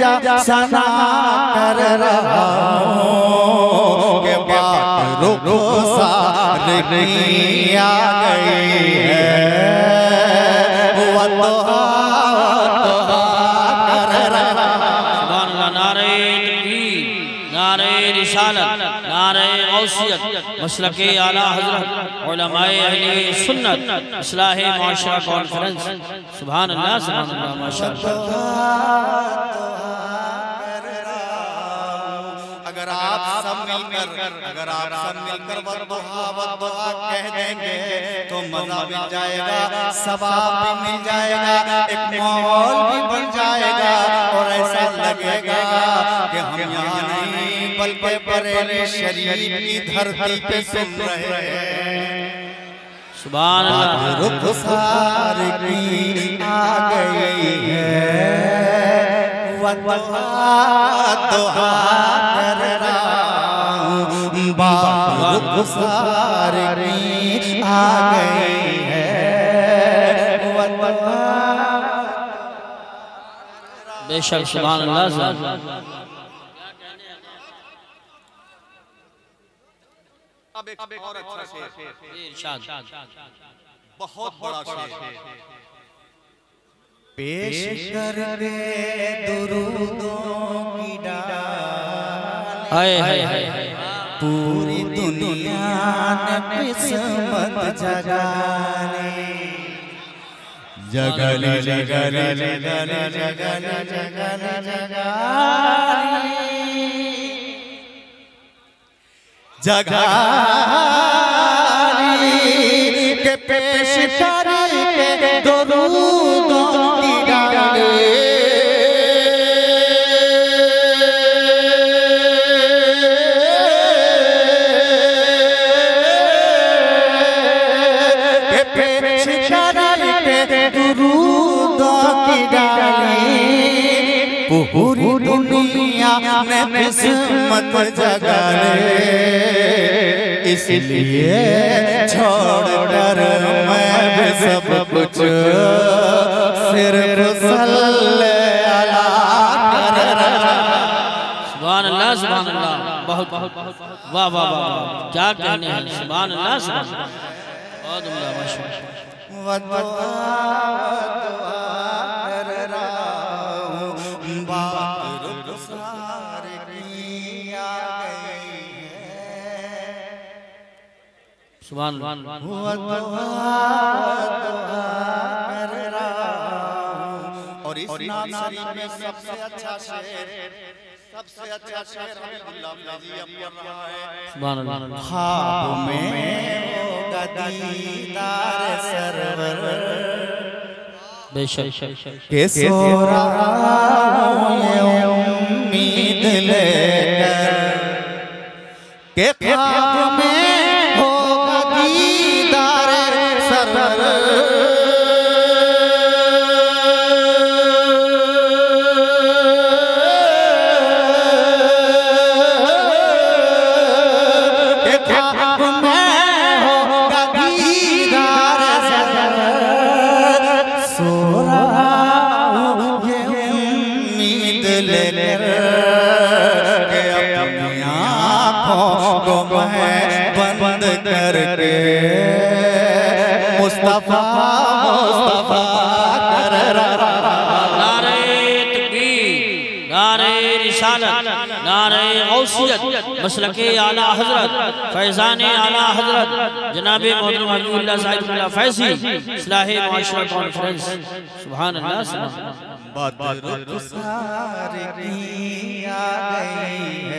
जा सना कर रहा हूं के बात रुख सार नहीं आ गई है वो तो कर रहा सुभान अल्लाह। नारे तकबीर, नारे रिसालत, नारे गौसियत। मसलक आला हजरत उलमाए अहले सुन्नत इस्लाह माशरा कॉन्फ्रेंस। सुभान अल्लाह, सुभान अल्लाह, माशाअल्लाह। अगर आप सब मिलकर वत दुआ कह देंगे तो मजा मिल जाएगा, सवाब भी मिल जाएगा, एक माहौल भी बन जाएगा और ऐसा लगेगा कि हम यहाँ नहीं बल्कि बरेली शरीफ की धरती पे सुन रहे हैं। सुभान अल्लाह। रुखसार की आ गई है वत दुआ कर रहा रुखसार की आ गई है बेशक। सुभान अल्लाह। अब एक और अच्छा शेर, इरशाद, बहुत बड़ा शेर पेश करके दुरूदों की डाल हाय पूरी दुनिया ने किस्मत जगाली के पेश करके दुरूदों की डाल पूरी दुनिया में किस्मत जगा ले, इसलिए छोड़कर मैं सब कुछ सिर्फ सल्ले अला कर रहा। सुभान अल्लाह, सुभान अल्लाह, बहुत वाह वाह वाह, क्या कहने हैं। सुभान अल्लाह, सुभान अल्लाह, बहुत माशाअल्लाह। सुभान अल्लाह। और इस नाम शरीफ में सबसे अच्छा शेर सुभान अल्लाह। ख्वाब में दीदार सरवर बेशक के सो रहा हूं उम्मीद लेकर के ख्वाब में मुस्तफा मुस्तफा कर रहा। नारे तकबीर, नारे रिसालत, नारे गौसियत। मसलके आला हजरत फैजान आला हजरत जनाब मोहतरम हबीबुल्लाह साहिब फैज़ी इस्लाह माशरा कॉन्फ्रेंस। सुभान अल्लाह। रुखसार की आ गई है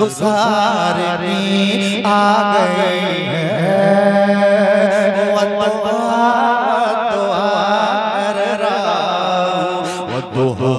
रुखसार की आ गई है दुआ कर रहा हूं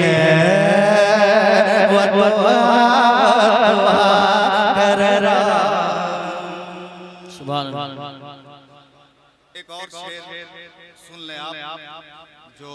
है सुभान अल्लाह। एक और शेर सुन ले आप जो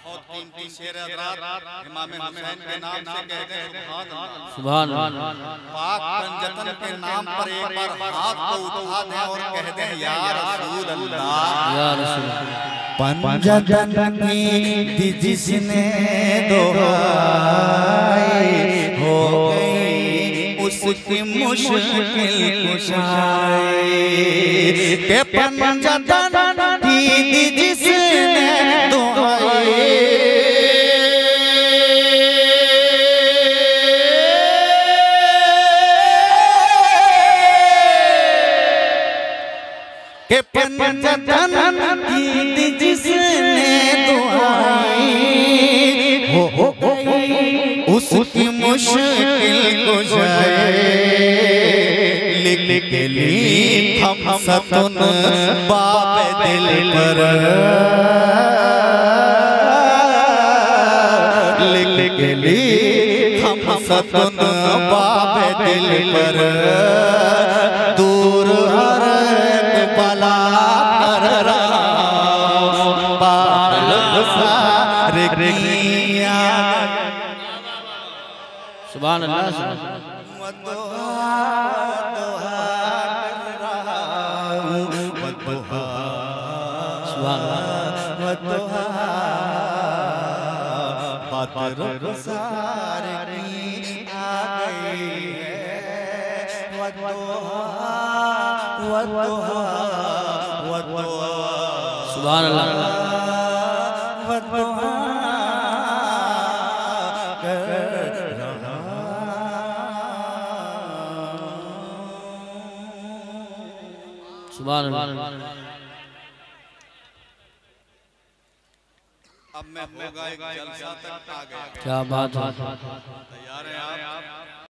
बहुत कीमती शेर हज़रात इमाम हुसैन के नाम से कहते हैं सुभान अल्लाह। पाक पंजतन के नाम पर एक बार हाथ को उठा दें और कह दें या रसूल अल्लाह या रसूल अल्लाह। पंजतन की जिसने दुआई हो उसकी मुश्किल कुशाई के पंजतन की जिसने दुआई के पंजतन की जिसने दुआई हो उसकी मुश्किल गुज़ारे लिख के लिखा हम सतन बाप दिल पर लिख के लिखा हम सतन बाप दिल पर दूर हर बला सुभान अल्लाह। अब मैं होगा एक जलसा तक आ गया। क्या बात है, तैयार हैं आप?